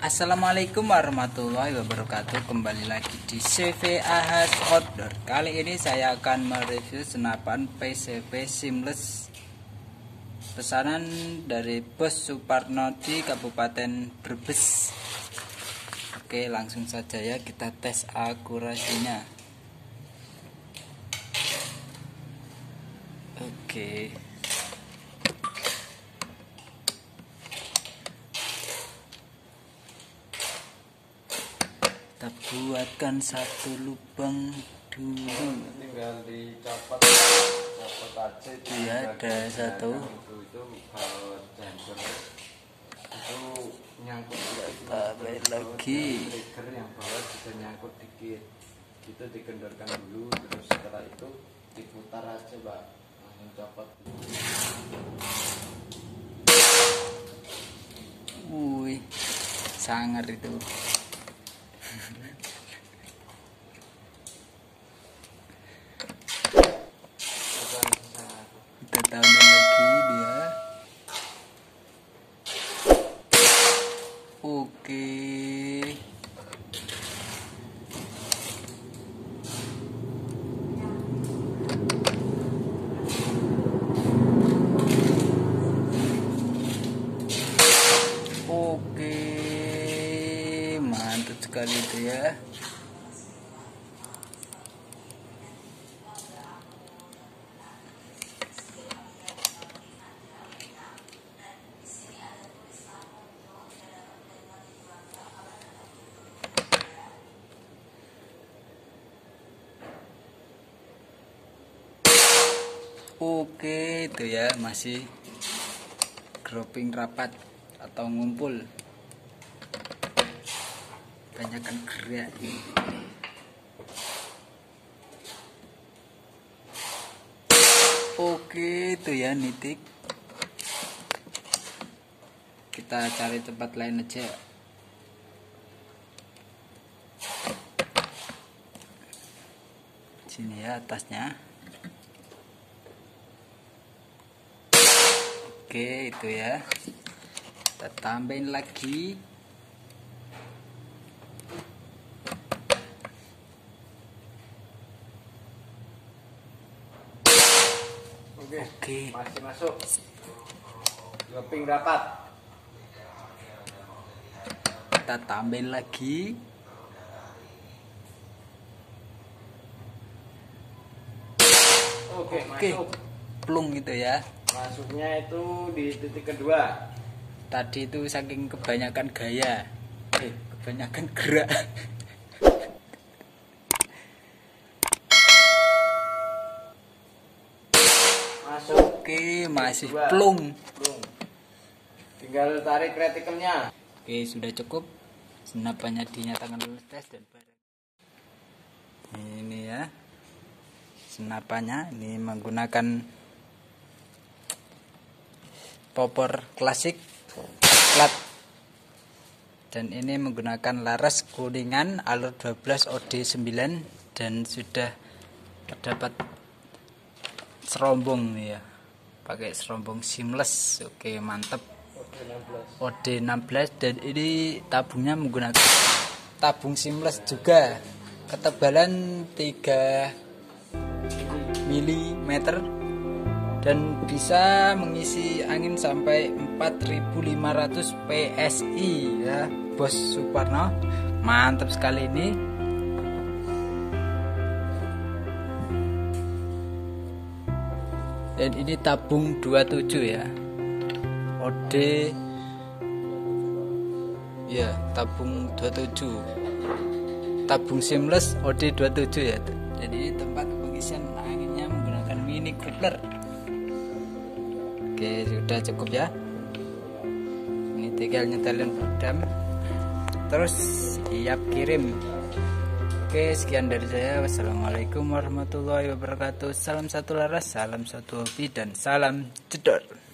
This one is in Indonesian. Assalamualaikum warahmatullahi wabarakatuh. Kembali lagi di CV Ahas Outdoor. Kali ini saya akan mereview senapan PCP Seamless pesanan dari Bos Suparno di Kabupaten Brebes. Oke, langsung saja ya, kita tes akurasinya. Oke, kita buatkan satu lubang dulu, tinggal dicopot aja. Iya, ada satu itu nyangkut, balik lagi trigger yang bawah bisa nyangkut dikit, itu dikendorkan dulu, terus setelah itu diputar aja Pak, mencopot. Wih, sangar itu. Kita tambah lagi dia. Oke, mantap sekali itu ya. Oke, itu ya, masih grouping rapat atau ngumpul, banyakkan gerak. Oke, itu ya, nitik. Kita cari tempat lain aja. Sini ya atasnya. Oke, itu ya, kita tambahin lagi. Oke. Masih masuk grouping rapat, kita tambahin lagi. Oke. Masuk plung gitu ya. Masuknya itu di titik kedua. Tadi itu saking kebanyakan gaya, kebanyakan gerak. Masuk. Oke, masih plung. Tinggal tarik retikelnya. Oke, sudah cukup. Senapannya dinyatakan lulus tes dan barang. Ini ya senapannya, ini menggunakan popor klasik plat, dan ini menggunakan laras kuningan alur 12 OD 9, dan sudah terdapat serombong ya, pakai serombong seamless. Oke, mantep, OD 16, dan ini tabungnya menggunakan tabung seamless juga, ketebalan 3 mm, dan bisa mengisi angin sampai 4500 PSI ya, Bos Suparno. Mantap sekali ini. Dan ini tabung 27 ya. OD ya, tabung 27. Tabung seamless OD 27 ya. Jadi tempat pengisian anginnya menggunakan mini coupler. Oke, sudah cukup ya. Ini tinggal nyetelin peredam, terus siap kirim. Oke, sekian dari saya. Wassalamualaikum warahmatullahi wabarakatuh. Salam satu laras, salam satu hobi, dan salam jedor.